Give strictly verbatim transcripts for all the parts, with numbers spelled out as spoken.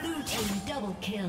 Blue team double kill.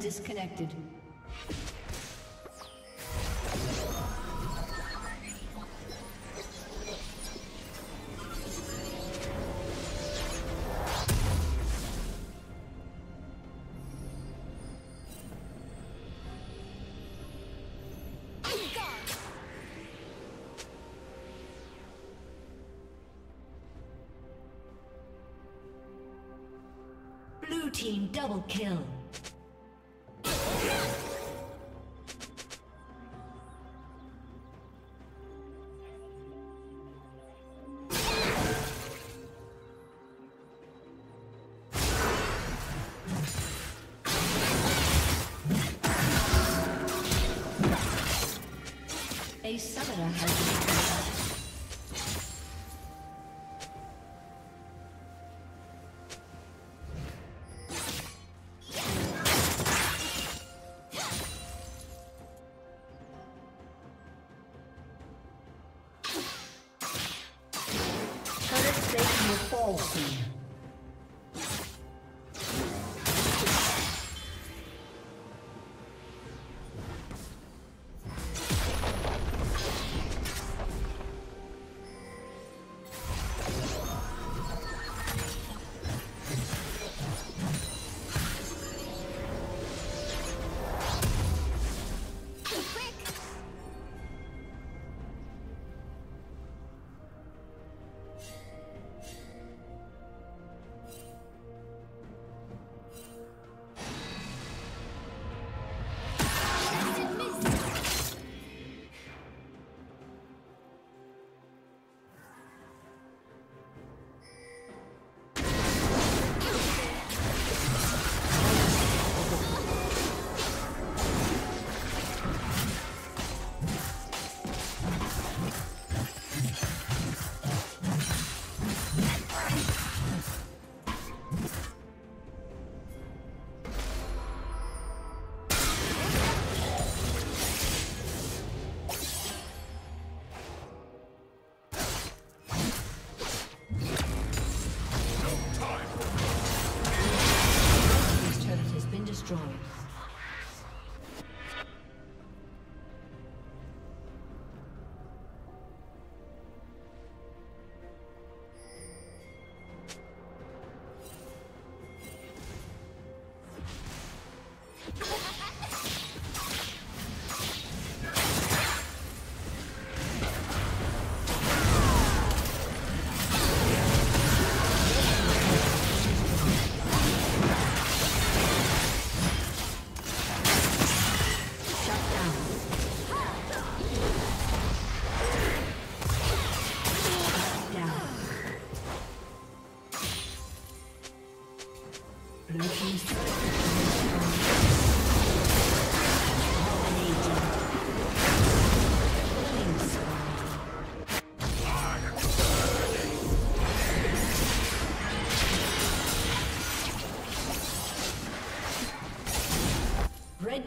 Disconnected. I'm gone. team double kill. A summoner has been Red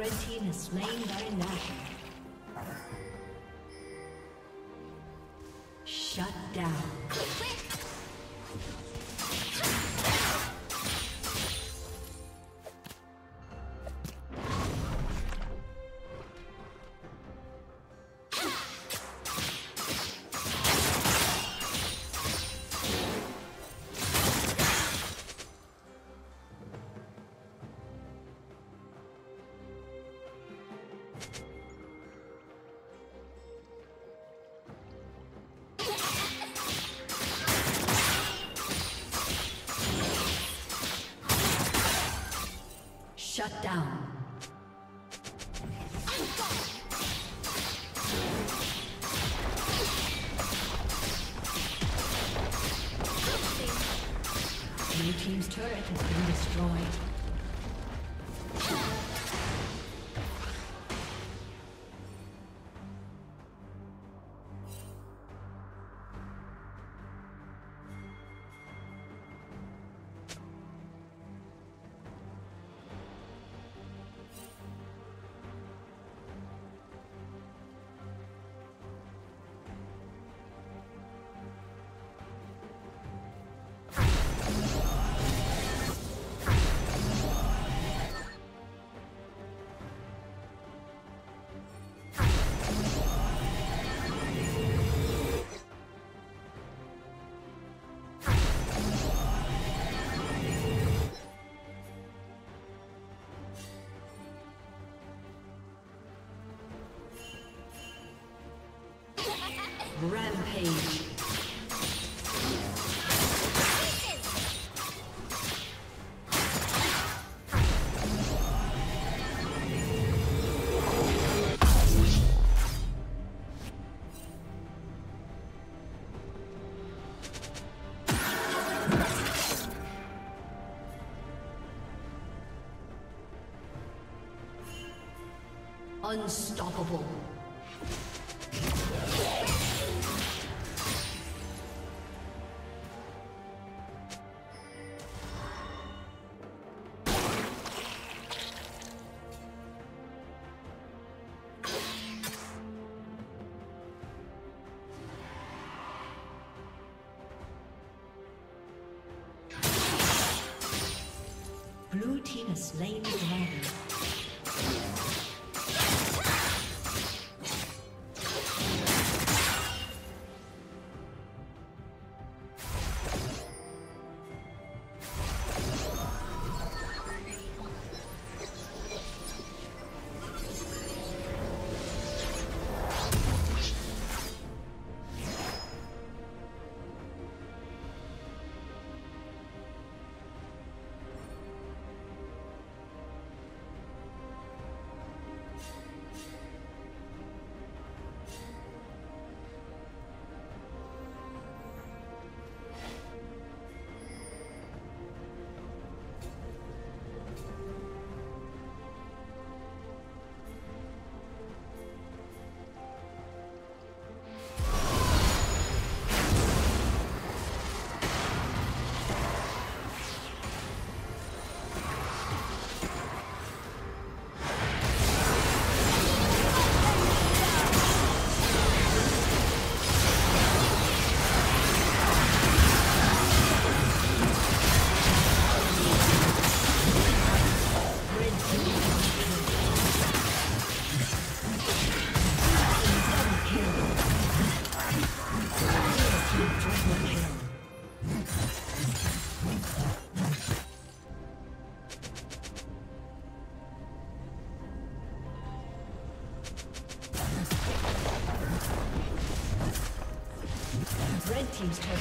Red team is slain by Nash. Shut down. Shut down. Blue team's turret has been destroyed. Rampage. Unstoppable. Blue team has slain the dragon. Team's turn.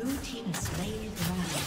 Blue team has slain the dragon.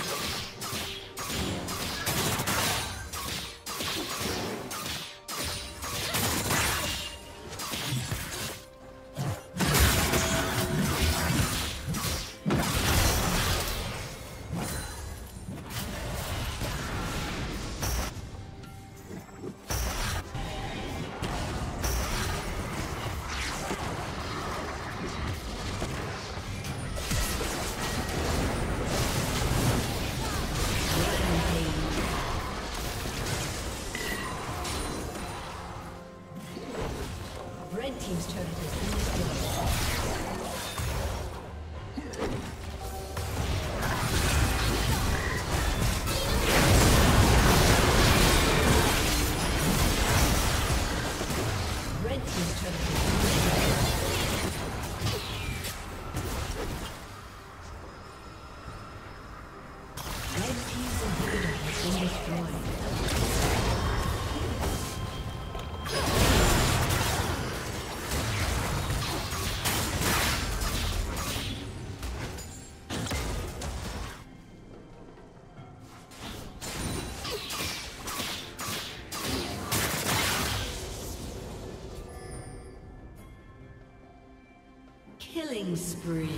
Team's turret has been destroyed. Red team's turret has been destroyed. Red team's inhibitor has been destroyed. Killing spree.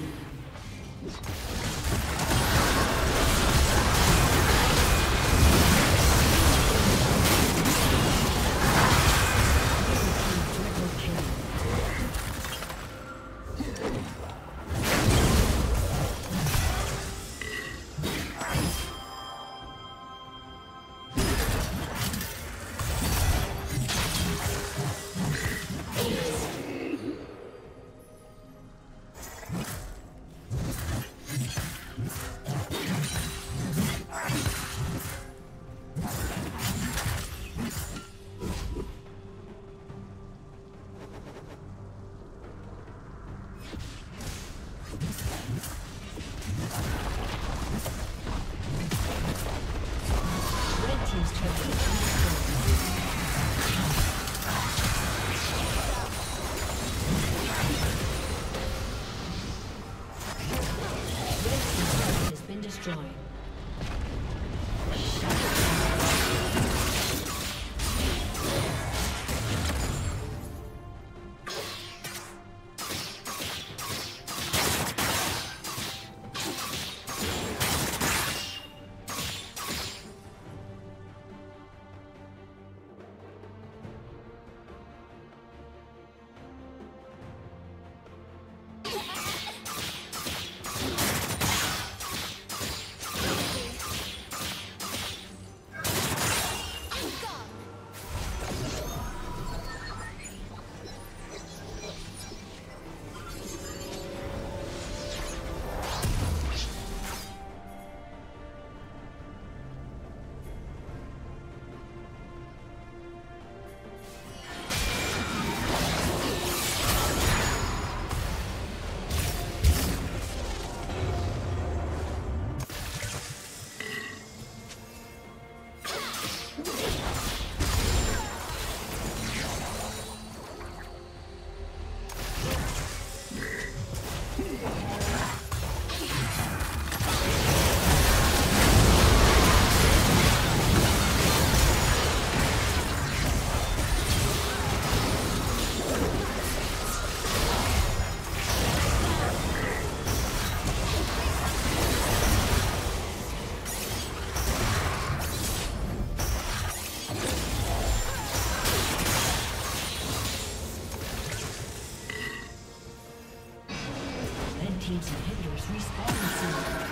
Teams and inhibitors respawning soon.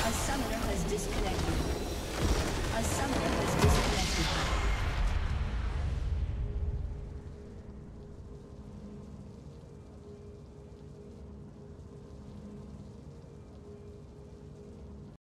A summoner has disconnected. A summoner has disconnected.